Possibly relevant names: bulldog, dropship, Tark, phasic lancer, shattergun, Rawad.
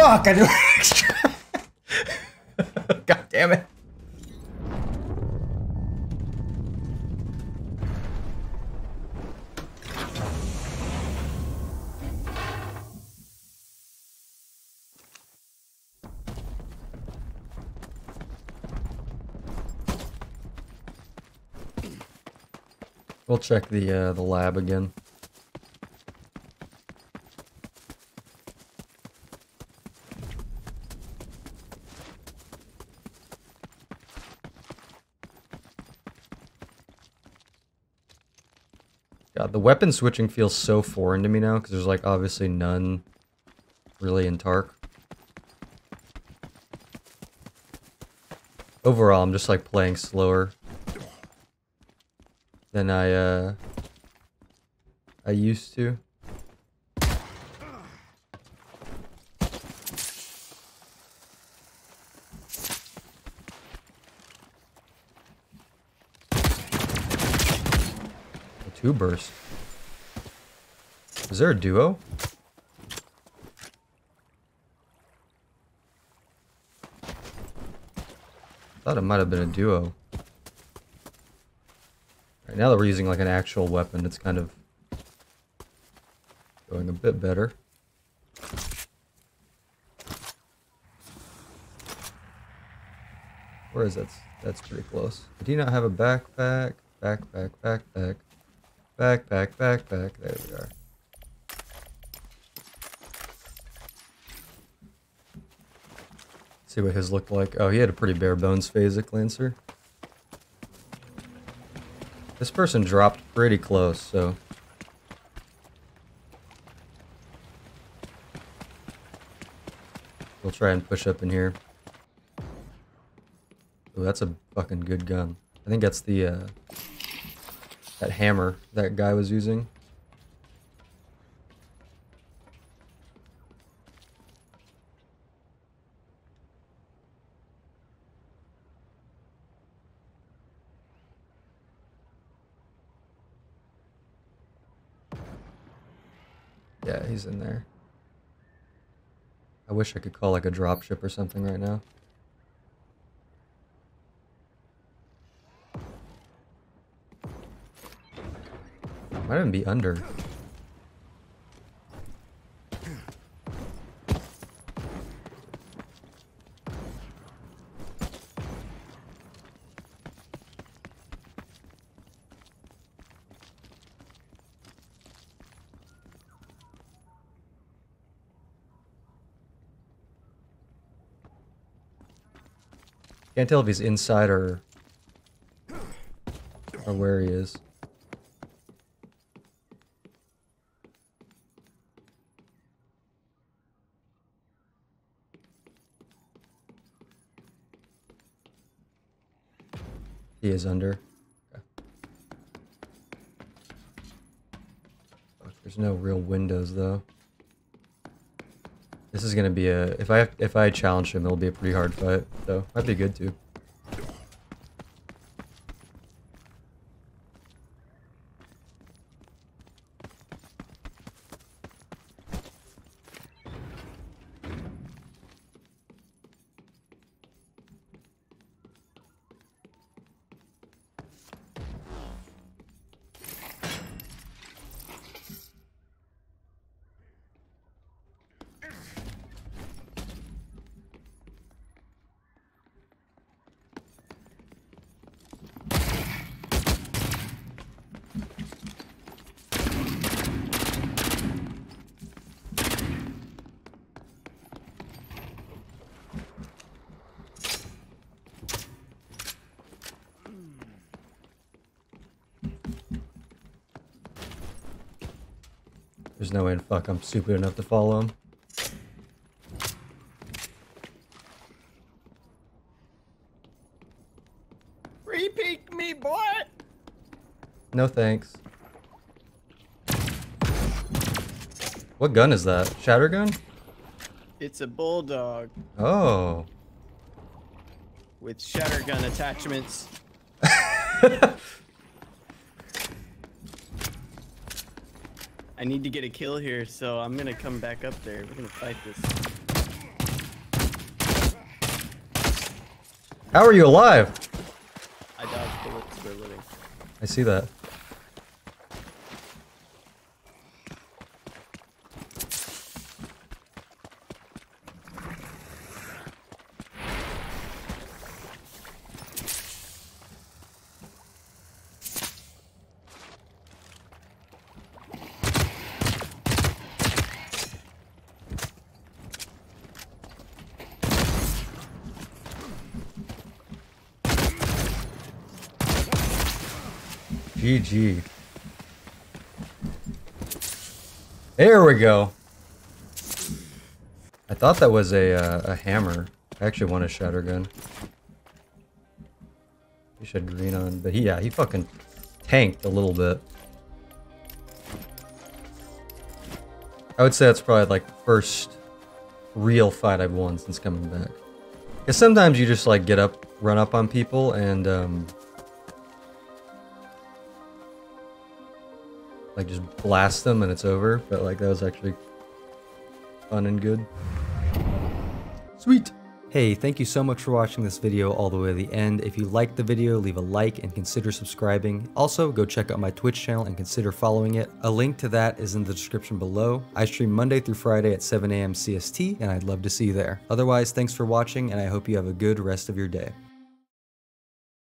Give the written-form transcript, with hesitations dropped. Fuck, I do extra. God damn it. We'll check the lab again. God, the weapon switching feels so foreign to me now because there's like obviously none really in Tark. Overall, I'm just like playing slower than I used to. Two bursts. Is there a duo? Thought it might have been a duo. Now that we're using like an actual weapon, it's kind of going a bit better. Where is that? That's pretty close. I do not have a backpack. Backpack, backpack. Backpack, backpack. There we are. Let's see what his looked like. Oh, he had a pretty bare bones phasic lancer. This person dropped pretty close, so... we'll try and push up in here. Ooh, that's a fucking good gun. I think that's the, that hammer that guy was using. Yeah, he's in there. I wish I could call like a dropship or something right now. Might even be under. Can't tell if he's inside or where he is. He is under. Okay. There's no real windows though. This is gonna be a, if I challenge him, it'll be a pretty hard fight, so might be good too. There's no way in fuck I'm stupid enough to follow him. Repeat me, boy! No thanks. What gun is that? Shattergun? It's a bulldog. Oh. With shattergun attachments. I need to get a kill here, so I'm gonna come back up there. We're gonna fight this. How are you alive? I dodge bullets for a living. I see that. GG. There we go. I thought that was a hammer. I actually want a shattergun. He should green on, but he fucking tanked a little bit. I would say that's probably like the first real fight I've won since coming back. Because sometimes you just like get up, run up on people, and like just blast them and it's over, but like that was actually fun and good. Sweet! Hey, thank you so much for watching this video all the way to the end. If you liked the video, leave a like and consider subscribing. Also, go check out my Twitch channel and consider following it. A link to that is in the description below. I stream Monday through Friday at 7 a.m. CST, and I'd love to see you there. Otherwise, thanks for watching, and I hope you have a good rest of your day.